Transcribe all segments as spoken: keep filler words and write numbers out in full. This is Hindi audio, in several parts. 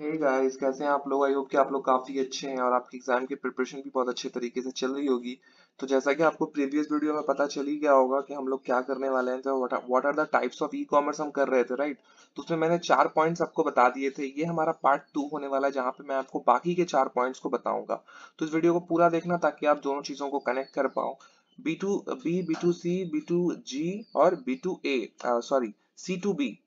हे गाइस, कैसे हैं आप लोग। आई होप कि आप लोग काफ़ी अच्छे हैं और आपकी एग्जाम की प्रिपरेशन भी बहुत अच्छे तरीके से चल रही होगी। तो जैसा कि आपको प्रीवियस वीडियो में पता चली गया होगा कि हम लोग क्या करने वाले हैं, तो what are the types of e commerce हम कर रहे थे, राइट। तो उसमें मैंने चार पॉइंट्स आपको बता दिए थे। ये हमारा पार्ट टू होने वाला है जहाँ पे मैं आपको बाकी के चार पॉइंट्स को बताऊंगा। तो इस वीडियो को पूरा देखना ताकि आप दोनों चीज़ों को कनेक्ट कर पाओ। B to B B to C B to G और B to A sorry C to B,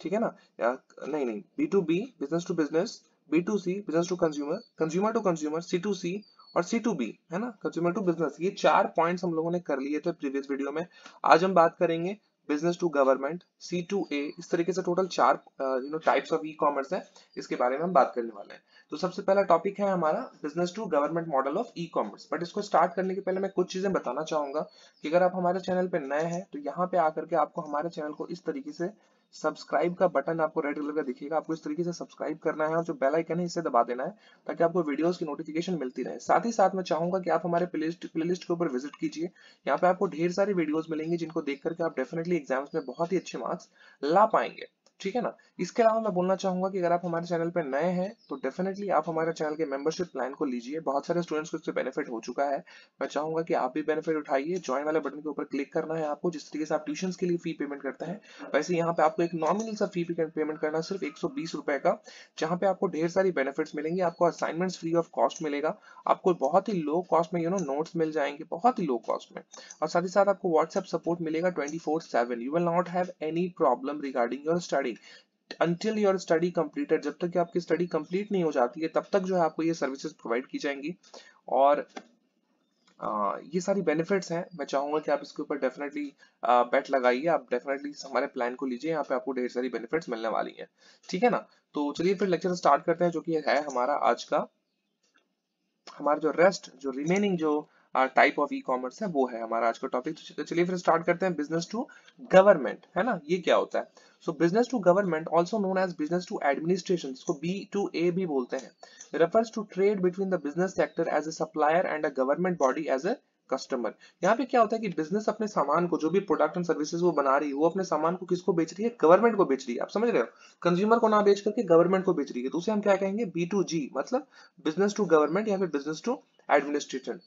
ठीक है ना। नहीं नहीं B to B business to business, B to C business to consumer, consumer to consumer, C to C और सी टू बी, है ना, कंज्यूमर टू बिजनेस। ये चार पॉइंट्स हम लोगों ने कर लिए थे प्रीवियस वीडियो में। आज हम बात करेंगे business to government, C to A, इस तरीके से टोटल चार you know types of e commerce है, इसके बारे में हम बात करने वाले हैं। तो सबसे पहला टॉपिक है हमारा business to government model of e commerce. But इसको स्टार्ट करने के पहले मैं कुछ चीजें बताना चाहूंगा कि अगर आप हमारे चैनल पर नए हैं तो यहाँ पे आकर के आपको हमारे चैनल को इस तरीके से सब्सक्राइब का बटन आपको रेड कलर का दिखेगा, आपको इस तरीके से सब्सक्राइब करना है और जो बेल आइकन है इसे दबा देना है ताकि आपको वीडियोस की नोटिफिकेशन मिलती रहे। साथ ही साथ मैं चाहूंगा कि आप हमारे प्लेलिस्ट प्लेलिस्ट के ऊपर विजिट कीजिए। यहाँ पे आपको ढेर सारी वीडियोस मिलेंगे जिनको देख करके आप डेफिनेटली एग्जाम्स में बहुत ही अच्छे मार्क्स ला पाएंगे, ठीक है ना। इसके अलावा मैं बोलना चाहूंगा कि अगर आप हमारे चैनल पर नए हैं तो डेफिनेटली आप हमारे चैनल के मेंबरशिप प्लान को लीजिए। बहुत सारे स्टूडेंट्स को इससे बेनिफिट हो चुका है। मैं चाहूंगा कि आप भी बेनिफिट उठाइए। ज्वाइन वाले बटन के ऊपर क्लिक करना है आपको। जिस तरीके से आप ट्यूशन के लिए फी पेमेंट करते हैं, वैसे यहाँ पे आपको एक नॉमिनल सा फी पेमेंट करना है सिर्फ एक सौ बीस रुपए का, जहाँ पे आपको ढेर सारी बेनिफिट्स मिलेंगे। आपको असाइनमेंट फ्री ऑफ कॉस्ट मिलेगा, आपको बहुत ही लो कॉस्ट में यू नो नोट्स मिल जाएंगे, बहुत ही लो कॉस्ट में। और साथ ही साथ आपको व्हाट्सएप सपोर्ट मिलेगा twenty four seven. You will not have any problem regarding your study Until your study completed, जब तक कि आपकी स्टडी कंप्लीट नहीं हो जाती है तब तक जो है आपको ये सर्विसेज प्रोवाइड की जाएंगी। और आ, ये सारी बेनिफिट्स हैं। मैं चाहूंगा कि आप इसके ऊपर डेफिनेटली बेट लगाइए, आप डेफिनेटली हमारे प्लान को लीजिए। यहाँ पे आपको ढेर सारी बेनिफिट्स मिलने वाली हैं, ठीक है ना। तो चलिए फिर लेक्चर स्टार्ट करते हैं, जो कि है हमारा आज का, हमारा जो रेस्ट जो रिमेनिंग जो टाइप ऑफ ई कॉमर्स है वो है हमारा आज का टॉपिक। तो चलिए फिर स्टार्ट करते हैं बिजनेस टू गवर्नमेंट, है ना। ये क्या होता है? So business to government also known as business to administration, इसको बी टू ए भी बोलते हैं, refers to trade between the business sector as a supplier and a government body as a customer. यहाँ पे क्या होता है कि बिजनेस अपने सामान को, जो भी प्रोडक्ट एंड सर्विसेज वो बना रही है, वो अपने सामान को किसको बेच रही है? गवर्नमेंट को बेच रही है। आप समझ रहे हो, कंज्यूमर को ना बेच करके गवर्नमेंट को बेच रही है। तो उसे हम क्या कहेंगे? बी टू जी, मतलब बिजनेस टू गवर्नमेंट या फिर बिजनेस टू एडमिनिस्ट्रेशन।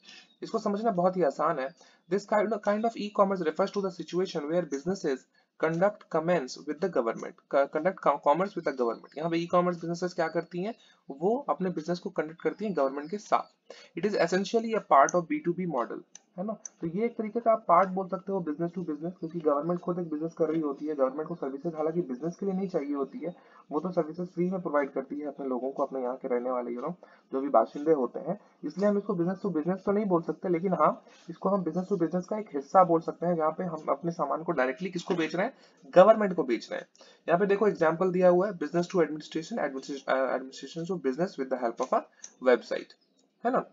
इसको समझना बहुत ही आसान है। This kind of e commerce refers to the situation where businesses conduct commerce with the government, conduct commerce with the government. यहाँ पे ई कॉमर्स बिजनेसेस क्या करती हैं? वो अपने बिजनेस को कंडक्ट करती हैं गवर्नमेंट के साथ। It is essentially a part of B to B model, है ना। तो ये एक तरीके का आप पार्ट बोल सकते हो बिजनेस टू बिजनेस, क्योंकि गवर्नमेंट खुद एक बिजनेस कर रही होती है। गवर्नमेंट को सर्विसेज हालांकि बिजनेस के लिए नहीं चाहिए होती है, वो तो सर्विसेज फ्री में प्रोवाइड करती है अपने लोगों को, अपने यहाँ के रहने वाले यू नो जो भी बाशिंदे होते हैं। इसलिए हम इसको बिजनेस टू बिजनेस तो नहीं बोल सकते, लेकिन हाँ, इसको हम बिजनेस टू बिजनेस का एक हिस्सा बोल सकते हैं, जहाँ पे हम अपने सामान को डायरेक्टली किसको बेच रहे हैं? गवर्नमेंट को बेच रहे हैं। यहाँ पे देखो एग्जाम्पल दिया हुआ है, business to administration, administration to business with the help of a website, है ना।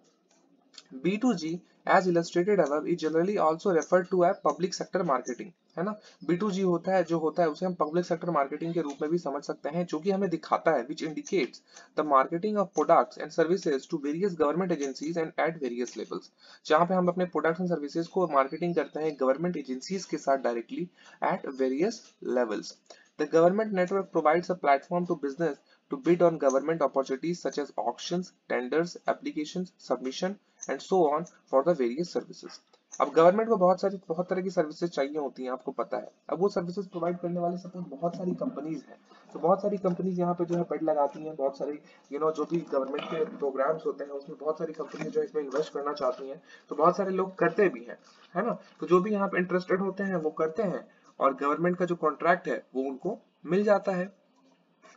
B to G as illustrated above is generally also referred to as public sector marketing, है ना। B टू G होता है, जो होता है उसे हम public sector marketing के रूप में भी समझ सकते हैं, जो कि हमें दिखाता है which indicates the marketing of products and services to various government agencies and at various levels, जहाँ पे हम अपने products and services को marketing करते हैं government agencies के साथ directly at various levels. The government network provides a platform to business to bid on government opportunities such as auctions, tenders, applications, submission and so on for the various services. अब गवर्नमेंट को बहुत सारी बहुत तरह की सर्विसेज चाहिए होती हैं, आपको पता है। अब वो सर्विसेज प्रोवाइड करने वाले सपोज बहुत सारी कंपनीज हैं, तो बहुत सारी कंपनीज यहाँ पे जो है पेड़ लगाती हैं। बहुत सारी यू नो जो भी गवर्नमेंट के प्रोग्राम्स होते हैं उसमें बहुत सारी कंपनीज जो है इसमें इन्वेस्ट करना चाहती हैं, तो बहुत सारे लोग करते भी हैं, है ना। तो जो भी यहाँ पे इंटरेस्टेड होते हैं वो करते हैं और गवर्नमेंट का जो कॉन्ट्रैक्ट है वो उनको मिल जाता है,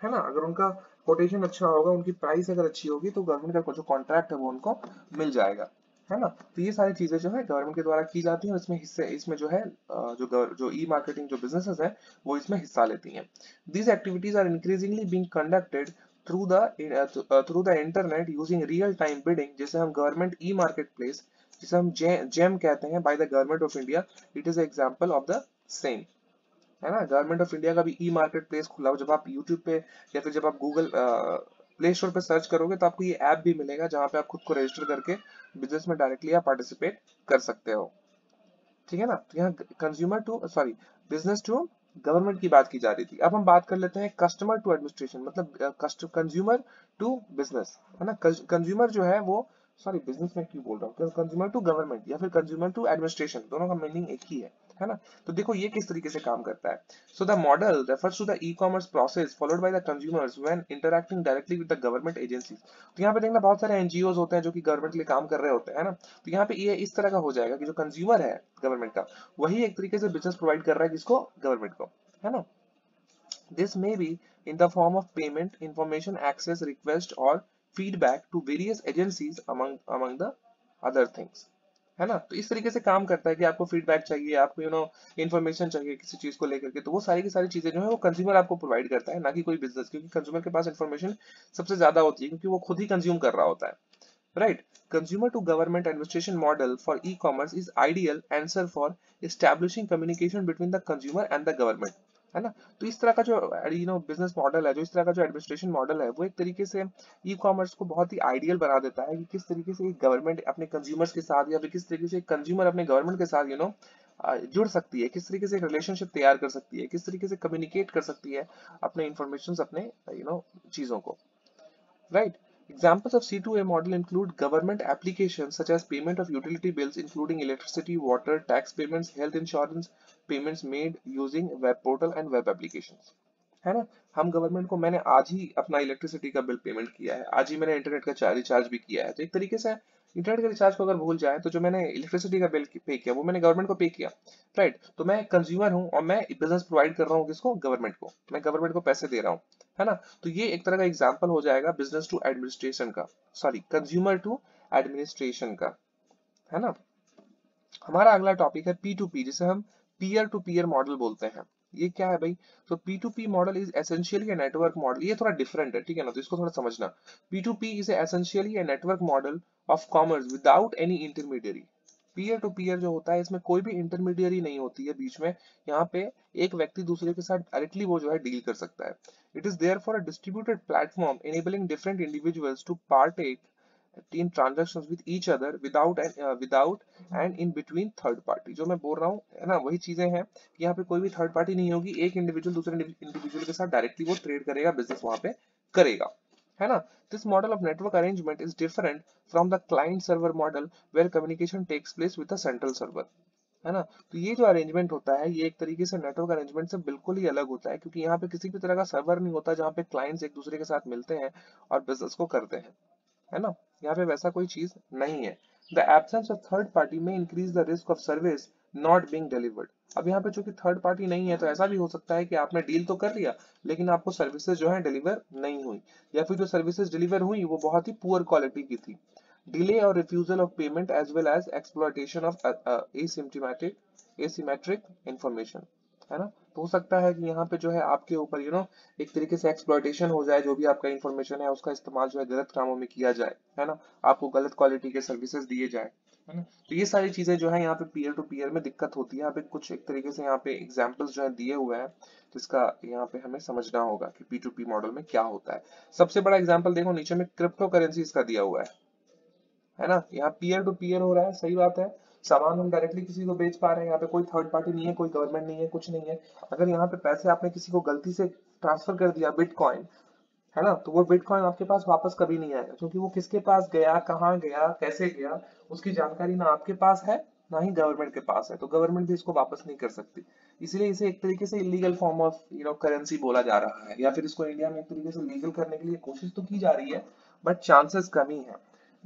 है ना। अगर उनका कोटेशन अच्छा होगा, उनकी प्राइस अगर अच्छी होगी, तो गवर्नमेंट का जो कॉन्ट्रैक्ट है वो उनको मिल जाएगा, है ना। तो ये सारी चीजें जो है गवर्नमेंट के द्वारा की जाती हैं। इसमें हिस्से इसमें जो है जो जो ई मार्केटिंग जो बिजनेसेस हैं वो इसमें हिस्सा लेती हैं। These activities are increasingly being conducted through the through the internet using real time bidding, जैसे हम गवर्नमेंट ई मार्केट प्लेस, जिसे हम जेम कहते हैं, by the government of India. It is example of the same, है ना। गवर्नमेंट ऑफ इंडिया का भी ई मार्केट प्लेस खुला हो। जब आप यूट्यूब पे या फिर जब आप गूगल प्ले स्टोर पे सर्च करोगे तो आपको ये ऐप भी मिलेगा, जहाँ पे आप खुद को रजिस्टर करके बिजनेस में डायरेक्टली आप पार्टिसिपेट कर सकते हो, ठीक है ना। तो यहाँ consumer to sorry business to government की बात की जा रही थी। अब हम बात कर लेते हैं कस्टमर टू एडमिनिस्ट्रेशन, मतलब कंज्यूमर टू बिजनेस, है ना। कंज्यूमर जो है वो सॉरी बिजनेस में क्यों बोल रहा हूँ, कंज्यूमर टू गवर्नमेंट या फिर कंज्यूमर टू एडमिनिस्ट्रेशन, दोनों का मीनिंग एक ही है, है ना। तो देखो ये किस तरीके से काम करता है। So the model refers to the e commerce process followed by the consumers when interacting directly with the government agencies. तो यहाँ पे देखना बहुत सारे एनजीओ होते हैं जो कि गवर्नमेंट के लिए काम कर रहे होते हैं, है ना। तो यहाँ पे ये इस तरह का हो जाएगा कि जो कंज्यूमर है गवर्नमेंट का, वही एक तरीके से बिजनेस प्रोवाइड कर रहा है किसको, गवर्नमेंट को, है ना। This may be in the form of payment, information, access, request और feedback to various agencies among among the other things, है ना। तो इस तरीके से काम करता है कि आपको फीडबैक चाहिए, आपको यू नो इन्फॉर्मेशन चाहिए किसी चीज को लेकर के, तो वो सारी की सारी चीजें जो है वो कंज्यूमर आपको प्रोवाइड करता है, ना कि कोई बिजनेस, क्योंकि कंज्यूमर के पास इन्फॉर्मेशन सबसे ज्यादा होती है क्योंकि वो खुद ही कंज्यूम कर रहा होता है, right. Consumer to government administration model for e commerce is ideal answer for establishing communication between the consumer and the government, है ना। तो इस तरह का जो यू नो बिजनेस मॉडल है, जो इस तरह का जो एडमिनिस्ट्रेशन मॉडल है, वो एक तरीके से ई कॉमर्स को बहुत ही आइडियल बना देता है कि किस तरीके से गवर्नमेंट अपने कंज्यूमर्स के साथ या फिर किस तरीके से कंज्यूमर अपने गवर्नमेंट के साथ यू नो जुड़ सकती है, किस तरीके से एक रिलेशनशिप तैयार कर सकती है, किस तरीके से कम्युनिकेट कर सकती है अपने इंफॉर्मेशन, अपने यू नो चीजों को, right. Examples of C two A model include government applications such as payment of utility bills including electricity, water, tax payments, health insurance, payments made using web portal and web applications, है ना। हम गवर्नमेंट को, मैंने आज ही अपना इलेक्ट्रिसिटी का बिल पेमेंट किया है, आज ही मैंने इंटरनेट का रिचार्ज भी किया है, तो एक तरीके से इंटरनेट के रिचार्ज को अगर भूल जाए तो जो मैंने इलेक्ट्रिसिटी का बिल पे किया वो मैंने गवर्नमेंट को पे किया, राइट। तो मैं कंज्यूमर हूँ और मैं बिजनेस प्रोवाइड कर रहा हूँ किसको, गवर्नमेंट को, मैं गवर्नमेंट को पैसे दे रहा हूँ, है ना। तो ये एक तरह का एग्जाम्पल हो जाएगा बिजनेस टू एडमिनिस्ट्रेशन का, सॉरी कंज्यूमर टू एडमिनिस्ट्रेशन का, है ना। हमारा अगला टॉपिक है पी टू पी, जिसे हम पीयर टू पीयर मॉडल बोलते हैं। ये क्या है भाई, तो P to P model is essentially a network model. ये थोड़ा डिफरेंट है, ठीक है ना, तो इसको थोड़ा समझना। P to P is essentially a network model of commerce without any intermediary. Peer to peer जो होता है इसमें कोई भी इंटरमीडियरी नहीं होती है बीच में, यहाँ पे एक व्यक्ति दूसरे के साथ डायरेक्टली वो जो है डील कर सकता है। It is there for a distributed platform enabling different individuals to partake in transactions with each other without without and in between third party. जो मैं बोल रहा हूँ है ना, वही चीजें हैं, यहाँ पे कोई भी थर्ड पार्टी नहीं होगी, एक इंडिविजुअल दूसरे इंडिविजुअल के साथ डायरेक्टली वो ट्रेड करेगा, बिजनेस वहां पे करेगा, है ना। This model of network arrangement is different from the client server model where communication takes place with the central server, है ना। तो ये जो अरेंजमेंट होता है ये एक तरीके से नेटवर्क अरेंजमेंट से बिल्कुल ही अलग होता है, क्योंकि यहाँ पे किसी भी तरह का सर्वर नहीं होता जहाँ पे क्लाइंट्स एक दूसरे के साथ मिलते हैं और बिजनेस को करते हैं, है ना। यहाँ पे वैसा कोई चीज नहीं है। The absence of third party may increase the risk of service not being delivered. अब यहाँ पे चूंकि थर्ड पार्टी नहीं है तो ऐसा भी हो सकता है कि आपने डील तो कर लिया लेकिन आपको सर्विसेज जो है डिलीवर नहीं हुई, या फिर जो सर्विसेज डिलीवर हुई वो बहुत ही पुअर क्वालिटी की थी। डिले और refusal of payment as well as exploitation of asymptomatic asymmetric information, है ना। तो हो सकता है कि यहाँ पे जो है आपके ऊपर यू नो एक तरीके से एक्सप्लॉयटेशन हो जाए, जो भी आपका इन्फॉर्मेशन है उसका इस्तेमाल जो है गलत कामों में किया जाए, है ना, आपको गलत क्वालिटी के सर्विसेज दिए जाए, है ना। तो ये सारी चीजें जो है यहाँ पे पीयर टू पीयर में दिक्कत होती है। यहाँ पे कुछ एक तरीके से यहाँ पे एग्जाम्पल्स जो है दिए हुए हैं जिसका यहाँ पे हमें समझना होगा कि पी टू पी मॉडल में क्या होता है। सबसे बड़ा एग्जाम्पल देखो नीचे में क्रिप्टो करेंसी इसका दिया हुआ है, है ना। यहाँ पीयर टू पीयर हो रहा है, सही बात है, सामान हम डायरेक्टली किसी को बेच पा रहे हैं, यहाँ पे कोई थर्ड पार्टी नहीं है, कोई गवर्नमेंट नहीं है, कुछ नहीं है। अगर यहाँ पे पैसे आपने किसी को गलती से ट्रांसफर कर दिया बिटकॉइन, है ना, तो वो बिटकॉइन आपके पास वापस कभी नहीं आएगा, क्योंकि वो किसके पास गया, कहाँ गया, कैसे गया, उसकी जानकारी ना आपके पास है ना ही गवर्नमेंट के पास है, तो गवर्नमेंट भी इसको वापस नहीं कर सकती। इसलिए इसे एक तरीके से illegal form of you know currency बोला जा रहा है, या फिर इसको इंडिया में एक तरीके से लीगल करने के लिए कोशिश तो की जा रही है बट चांसेस कम ही है।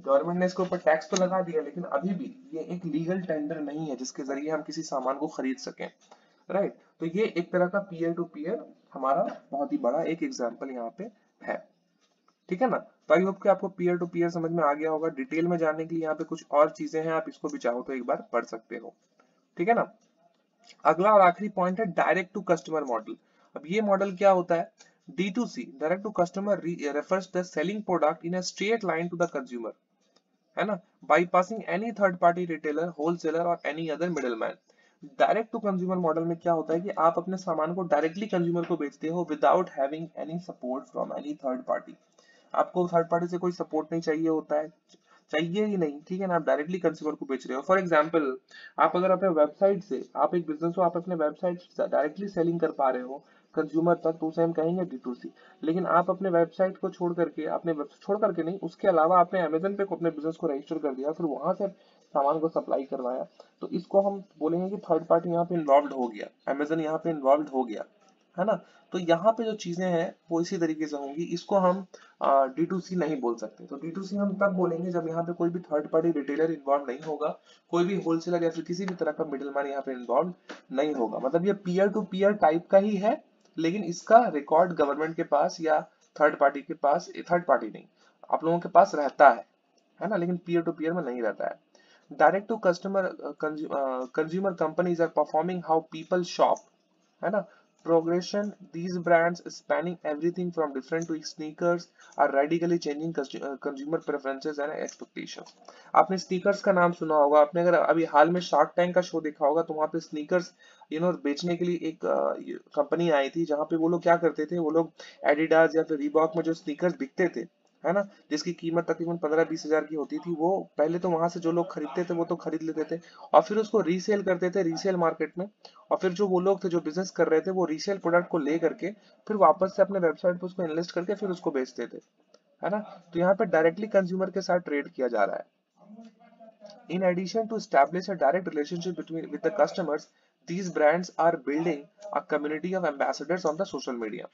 गवर्नमेंट ने इसके ऊपर टैक्स तो लगा दिया लेकिन अभी भी ये एक लीगल टेंडर नहीं है जिसके जरिए हम किसी सामान को खरीद सकें, राइट। तो ये एक तरह का पीयर टू पीयर हमारा बहुत ही बड़ा एक एग्जांपल यहाँ पे है, ठीक है ना। तो आई होप कि आपको पीयर टू पीयर समझ में आ गया होगा। डिटेल में जानने के लिए यहाँ पे कुछ और चीजें हैं, आप इसको भी चाहो तो एक बार पढ़ सकते हो, ठीक है ना। अगला और आखिरी पॉइंट है डायरेक्ट टू कस्टमर मॉडल। अब ये मॉडल क्या होता है, D to C direct to customer refers the selling product in a straight line to the consumer, है ना, bypassing any third party retailer, wholesaler or any other middleman। Direct to consumer model में क्या होता है कि आप अपने सामान को डायरेक्टली कंज्यूमर को बेचते हो without having any support from any third party. आपको थर्ड पार्टी से कोई सपोर्ट नहीं चाहिए होता है, चाहिए ही नहीं, ठीक है ना। आप डायरेक्टली कंज्यूमर को बेच रहे हो। फॉर एग्जाम्पल, आप अगर अपने वेबसाइट से, आप एक बिजनेस हो, आप अपने वेबसाइट से डायरेक्टली सेलिंग कर पा रहे हो कंज्यूमर तक, तो उसे हम कहेंगे डी टू सी। लेकिन आप अपने वेबसाइट को छोड़ करके, अपने छोड़ करके नहीं, उसके अलावा आपने अमेजन पे अपने बिजनेस को रजिस्टर कर दिया, फिर वहां से सामान को सप्लाई करवाया, तो इसको हम बोलेंगे कि थर्ड पार्टी यहाँ पे इन्वॉल्व हो गया, अमेजन यहाँ पे इन्वॉल्व हो गया, है ना। तो यहाँ पे जो चीजें हैं वो इसी तरीके से होंगी, इसको हम डी टू सी नहीं बोल सकते। तो डी टू सी हम तब बोलेंगे जब यहाँ पे कोई भी थर्ड पार्टी रिटेलर इन्वॉल्व नहीं होगा, कोई भी होलसेलर या फिर किसी भी तरह का मिडिलमैन यहाँ पे इन्वॉल्व नहीं होगा। मतलब ये पीयर टू पीयर टाइप का ही है, लेकिन इसका रिकॉर्ड गवर्नमेंट के पास या थर्ड पार्टी के पास, थर्ड पार्टी नहीं, आप लोगों के पास रहता है, है ना, लेकिन पीयर टू पीयर में नहीं रहता है। Direct to customer consumer companies are performing how people shop, है ना। Progression, these brands spanning everything from different to sneakers are radically changing consumer preferences and expectations. आपने sneakers का नाम सुना होगा, आपने अगर अभी हाल में Shark Tank का शो देखा होगा, तो वहाँ पे sneakers यू नो बेचने के लिए एक कंपनी आई थी, जहाँ पे वो लोग क्या करते थे, वो लोग Adidas या फिर Reebok में जो sneakers बिकते थे, है ना, जिसकी कीमत तकरीबन पंद्रह बीस हजार की होती थी, वो पहले तो वहां से जो लोग खरीदते थे वो तो खरीद लेते थे और फिर उसको रीसेल करते थे रीसेल मार्केट में, और फिर जो वो लोग थे जो बिजनेस कर रहे थे वो रीसेल प्रोडक्ट को ले करके फिर वापस से अपने वेबसाइट पर उसको इन्वेस्ट करके फिर उसको बेचते थे, है ना। तो यहाँ पे डायरेक्टली कंज्यूमर के साथ ट्रेड किया जा रहा है। In addition to establish a direct relationship between with the customers, these brands are building a community of ambassadors on the social media,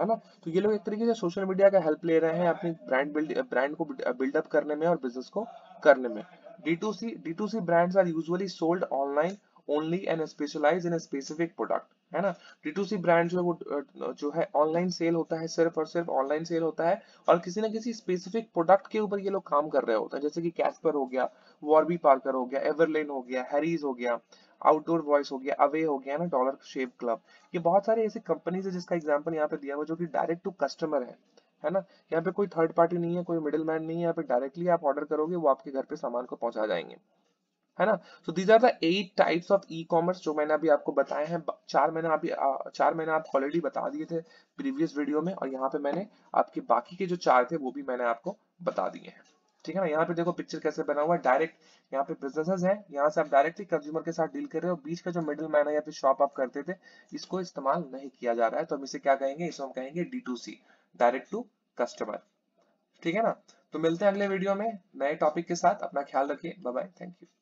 है ना। तो ये लोग एक तरीके से सोशल मीडिया का हेल्प ले रहे हैं अपनी ब्रांड बिल्ड ब्रांड को बिल्डअप करने में और बिजनेस को करने में। D to C D to C brands are usually sold online only and specialise in specific product, है ना। डी टू सी ब्रांड जो है वो जो है ऑनलाइन सेल होता है, सिर्फ और सिर्फ ऑनलाइन सेल होता है, और किसी ना किसी स्पेसिफिक प्रोडक्ट के ऊपर ये लोग काम कर रहे होते हैं, जैसे कि कैस्पर हो गया, वॉर्बी पार्कर हो गया, एवरलेन हो गया, हैरीज हो गया, आउटडोर वॉइस हो गया, अवे हो गया ना, डॉलर शेप क्लब, ये बहुत सारे ऐसे कंपनीज है जिसका एग्जांपल यहाँ पे दिया हुआ जो कि डायरेक्ट टू कस्टमर है, है ना। यहाँ पे कोई थर्ड पार्टी नहीं है, कोई मिडिलमैन नहीं है, यहाँ पे डायरेक्टली आप ऑर्डर करोगे वो आपके घर पे सामान को पहुंचा जाएंगे, है ना। So these are the eight types of e commerce जो मैंने अभी आपको बताए हैं। चार मैंने अभी चार मैंने आपको ऑलरेडी बता दिए थे प्रीवियस वीडियो में, और यहाँ पे मैंने आपके बाकी के जो चार थे वो भी मैंने आपको बता दिए हैं, ठीक है ना। यहाँ पे देखो पिक्चर कैसे बना हुआ है, डायरेक्ट यहाँ पे बिजनेसेस हैं, यहाँ से आप डायरेक्टली कंज्यूमर के साथ डील कर रहे हो, बीच का जो मिडिल मैन है या फिर शॉप आप करते थे इसको इस्तेमाल नहीं किया जा रहा है, तो हम इसे क्या कहेंगे, इसे हम कहेंगे D to C, direct to customer, ठीक है ना। तो मिलते हैं अगले वीडियो में नए टॉपिक के साथ, अपना ख्याल रखिए, बाय बाय, थैंक यू।